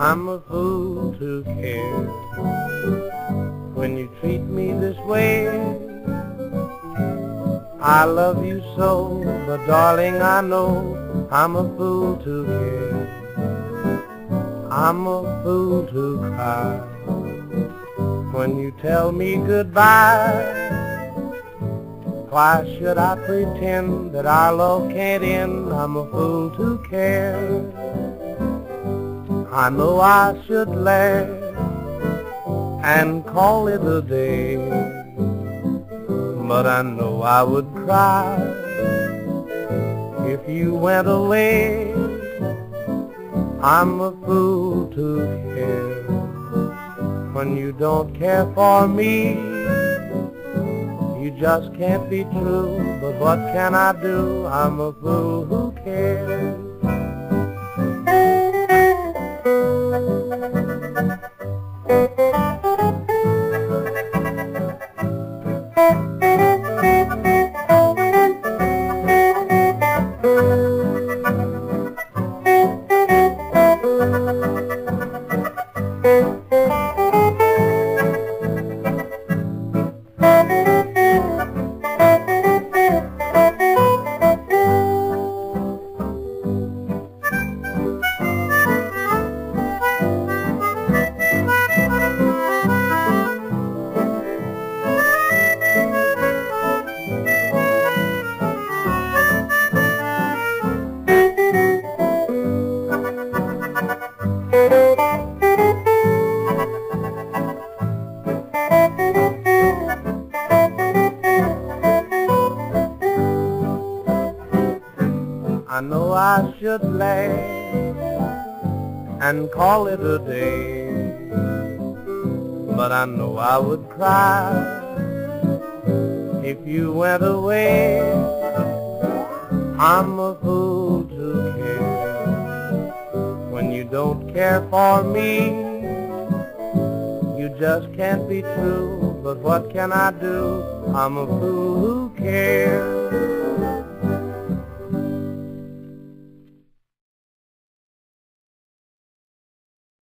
I'm a fool to care when you treat me this way. I love you so, but darling, I know I'm a fool to care. I'm a fool to cry when you tell me goodbye. Why should I pretend that our love can't end? I'm a fool to care. I know I should laugh and call it a day, but I know I would cry if you went away. I'm a fool to care when you don't care for me. You just can't be true, but what can I do? I'm a fool who cares. I know I should laugh and call it a day, but I know I would cry if you went away. I'm a fool to care when you don't care for me. You just can't be true, but what can I do? I'm a fool who cares.